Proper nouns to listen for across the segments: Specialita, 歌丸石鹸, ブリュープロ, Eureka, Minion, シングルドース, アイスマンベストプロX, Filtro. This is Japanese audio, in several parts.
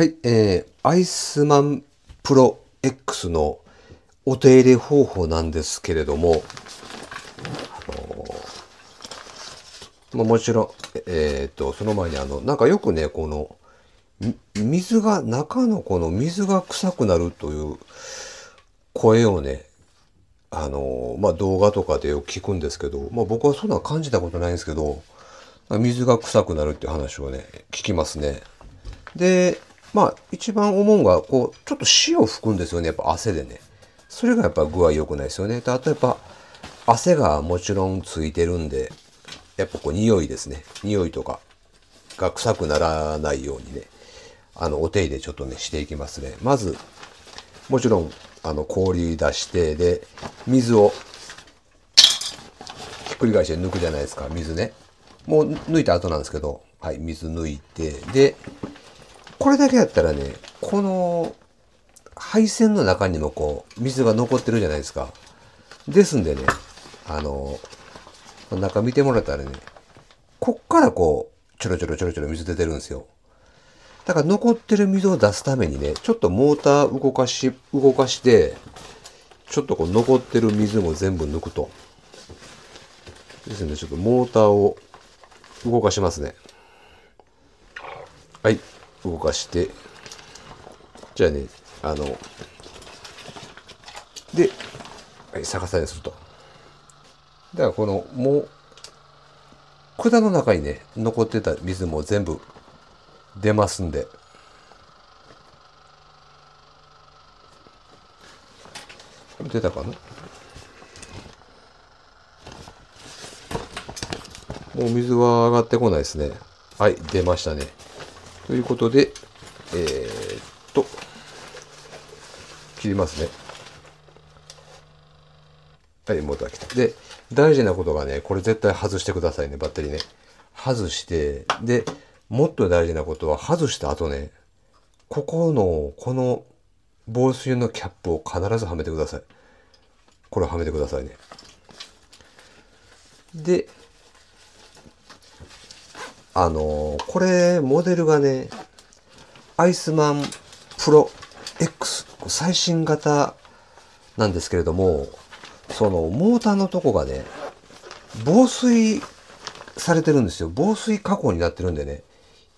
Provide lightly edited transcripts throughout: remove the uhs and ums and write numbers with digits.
はい、アイスマンプロ X のお手入れ方法なんですけれども、もちろん、その前になんかよくね、この、水が、中のこの水が臭くなるという声をね、動画とかでよく聞くんですけど、僕はそんな感じたことないんですけど、水が臭くなるっていう話をね、聞きますね。で、一番思うのが、こう、ちょっと塩を吹くんですよね、やっぱ汗でね。それがやっぱ具合良くないですよね。で、あとやっぱ、汗がもちろんついてるんで、やっぱこう匂いですね。匂いとかが臭くならないようにね、お手入れちょっとね、していきますね。まず、もちろん、氷出して、で、水を、ひっくり返して抜くじゃないですか、水ね。もう抜いた後なんですけど、はい、水抜いて、で、これだけやったらね、この、配線の中にもこう、水が残ってるじゃないですか。ですんでね、中見てもらったらね、こっからこう、ちょろちょろちょろちょろ水出てるんですよ。だから残ってる水を出すためにね、ちょっとモーター動かして、ちょっとこう残ってる水も全部抜くと。ですので、ちょっとモーターを動かしますね。はい、動かして。じゃあね、で、はい、逆さにすると。だからこの、もう、管の中にね、残ってた水も全部出ますんで。これ出たかな？もう水は上がってこないですね。はい、出ましたね。ということで、切りますね。はい、モーター来た。で、大事なことがね、これ絶対外してくださいね、バッテリーね。外して、で、もっと大事なことは、外した後ね、ここの、この防水のキャップを必ずはめてください。これはめてくださいね。で、これ、モデルがね、アイスマンプロ X、最新型なんですけれども、そのモーターのとこがね、防水されてるんですよ。防水加工になってるんでね、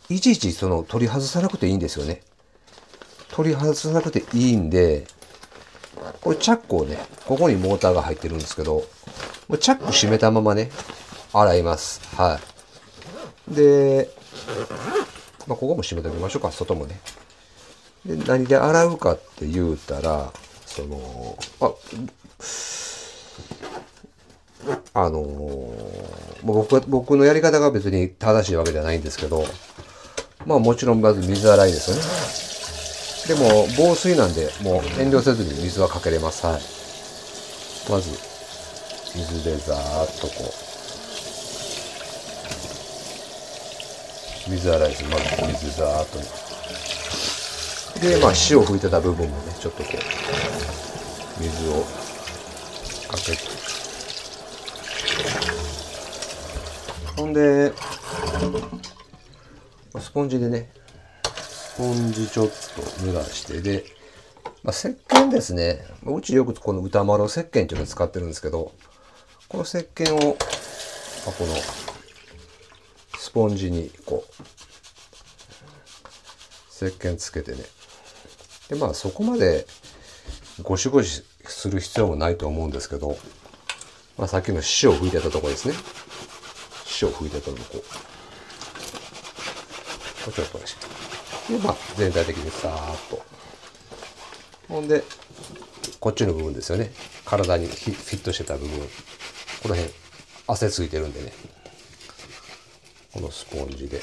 いちいちその取り外さなくていいんですよね。取り外さなくていいんで、これチャックをね、ここにモーターが入ってるんですけど、チャック閉めたままね、洗います。はい。で、ここも閉めておきましょうか、外もね。で、何で洗うかって言うたら、僕のやり方が別に正しいわけじゃないんですけど、もちろんまず水洗いですよね。でも防水なんで、もう遠慮せずに水はかけれます。はい。まず、水でザーッとこう。水洗いです。まず水ザーッと。で、塩を拭いてた部分もね、ちょっとこう、水をかけて。ほんで、スポンジちょっと濡らして、で、石鹸ですね。うちよくこの歌丸石鹸っていうのを使ってるんですけど、この石鹸を、このスポンジにこう、石鹸つけてね。で、そこまでゴシゴシする必要もないと思うんですけど、さっきの塩を拭いてたとこですね。塩を拭いてたのをこう。ちょっとこうして。で、全体的にさーっと。ほんで、こっちの部分ですよね。体にフィットしてた部分。この辺、汗ついてるんでね。このスポンジで。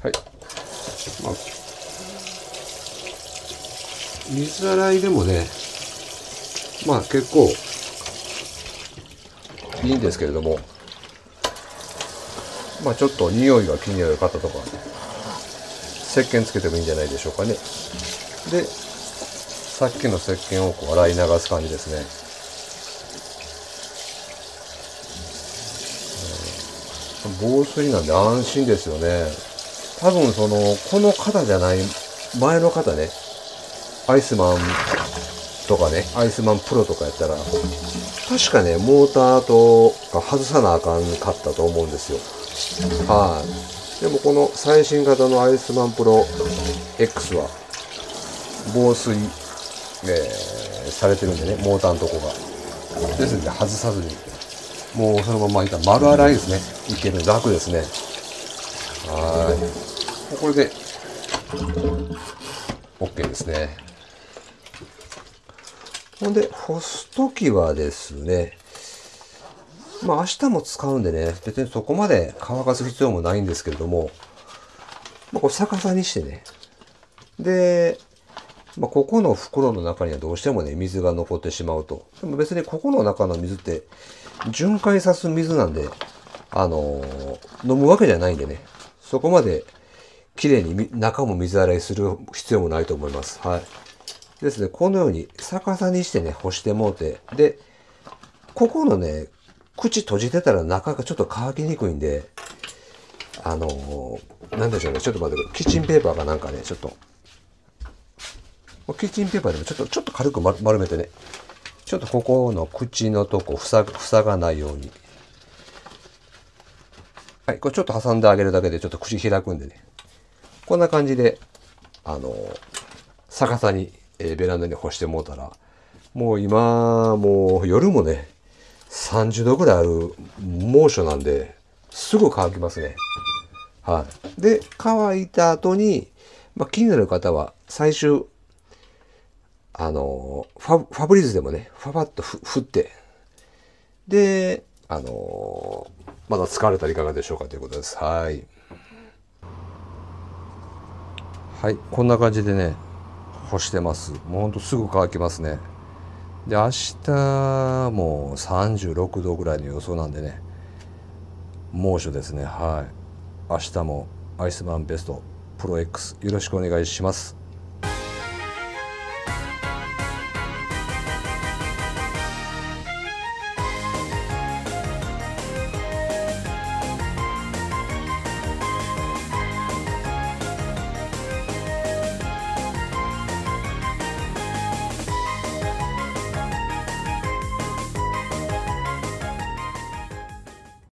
はい。水洗いでもね、結構、いいんですけれども、まあちょっと匂いが気になる方とか、石鹸つけてもいいんじゃないでしょうかね。で、さっきの石鹸をこう洗い流す感じですね。防水なんで安心ですよね。多分その、この方じゃない、前の方ね、アイスマンとかね、アイスマンプロとかやったら、確かね、モーターとか外さなあかんかったと思うんですよ。はい。でもこの最新型のアイスマンプロ X は、防水、されてるんでね、モーターのとこが。ですので、外さずに。もうそのまま丸洗いですね。いける、楽ですね。はい。これで、OK ですね。ほんで、干すときはですね、まあ明日も使うんでね、別にそこまで乾かす必要もないんですけれども、まあ、こう逆さにしてね、で、まあ、ここの袋の中にはどうしてもね、水が残ってしまうと。でも別にここの中の水って、巡回さす水なんで、飲むわけじゃないんでね、そこまできれいに中も水洗いする必要もないと思います。はい。ですね、このように逆さにしてね、干してもうて、で、ここのね、口閉じてたら中がちょっと乾きにくいんで、なんでしょうね、ちょっと待ってください。キッチンペーパーかなんかね、ちょっと、キッチンペーパーでもちょっと軽く丸めてね、ちょっとここの口のとこ塞がないように。はい、これちょっと挟んであげるだけでちょっと口開くんでね。こんな感じで、逆さに、ベランダに干してもうたら、もう今、もう夜もね、30度ぐらいある猛暑なんで、すぐ乾きますね。はい。で、乾いた後に、まあ、気になる方は最終、ファブリーズでもね、ファバッと振って、で、まだ使われたらいかがでしょうかということです。はい。はい、こんな感じでね、干してます。もうほんとすぐ乾きますね。で、明日も36度ぐらいの予想なんでね、猛暑ですね。はい。明日もアイスマンベストプロ X よろしくお願いします。